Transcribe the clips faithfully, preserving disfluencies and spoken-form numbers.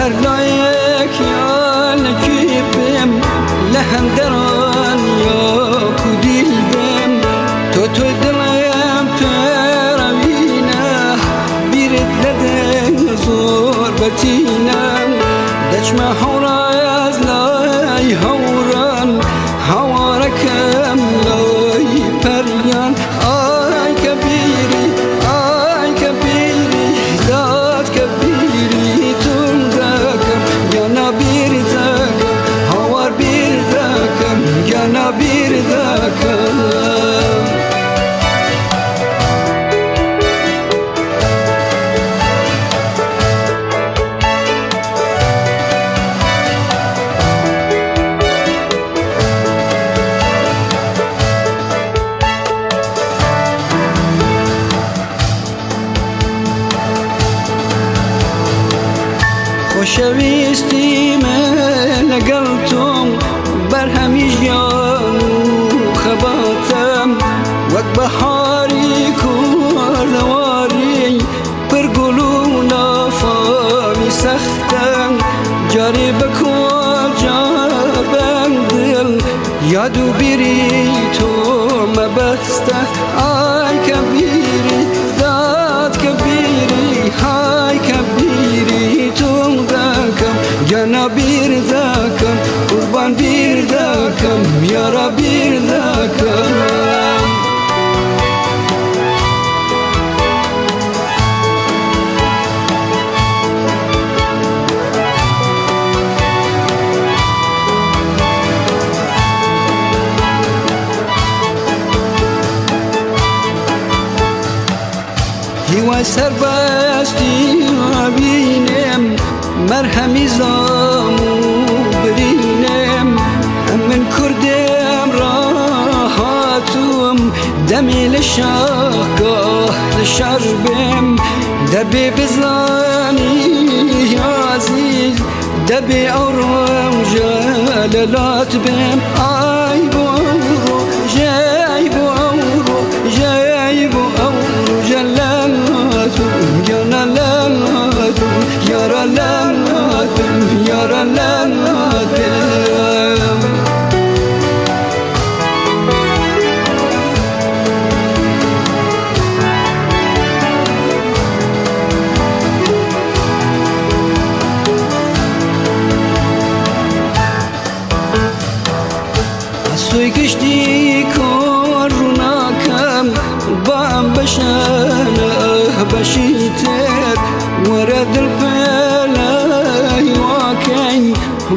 هر لایک یا نکیبم لحن دران یا کودیل بم تو تو دلم ترمینه بیرد لدن زور بتینم دچم حورا از لای هوران هوارکم لای پریان آی کبیری آی کبیری داد کبیری تندکم گنا بیر دکم هوار بیر دکم گنا بیر دکم خوشویستی من لگلتم بر همی جانو خباتم وقت بحاری کردواری پر گلو نفامی سختم جاری بکجا بندل یادو بیری تو مبسته آی کبیری داد کبیری های کبیری تو Gana bir dakam, kurban bir dakam, yara bir dakam. Hiva serbestim abinem, مرهمی زامو برینم من کردم راحتم دمی لشاقه لشربم دبی بزانی عزیز دبی اورم جلالات بم آی بورو جای بورو جای بورو جلالاتم جلالاتم یارالاتم yaraladım Asoy geçti koruna kam Bam başana başiter Varadıl pelay واکن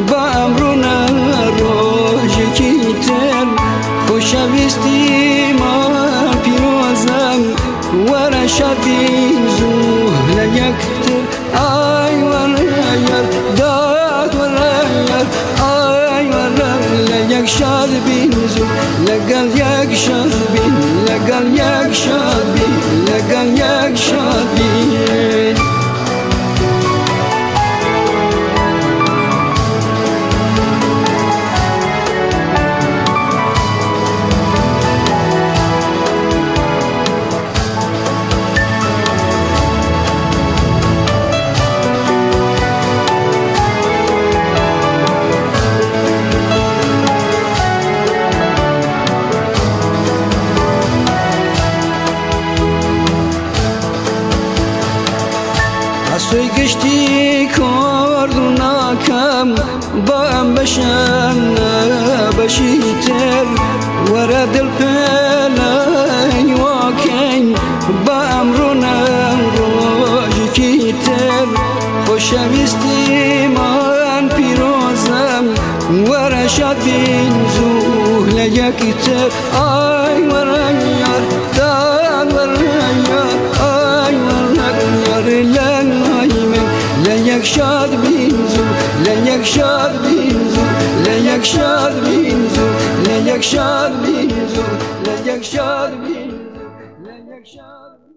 با امرونا روزی کیتر خوشبیستی من پیروزم ورشادیم زوله یکتر ای ولایت داد ولایت ای ولایت یک شاد بین زو لگل یک شاد بین لگل یک شاد بین لگل یک شاد بین توی گشتی کردونا کم با ام بشن بشیتر ورا دل پلای واکن با امرونا روزی کیتر خوشویستی من پیروزم ورا شادین زوله یکتر آی ورا یار دان ورا یار آی ورا یار لنگ شاد بینزو لنگ شاد بینزو لنگ شاد بینزو لنگ شاد بینزو لنگ شاد بینزو لنگ شاد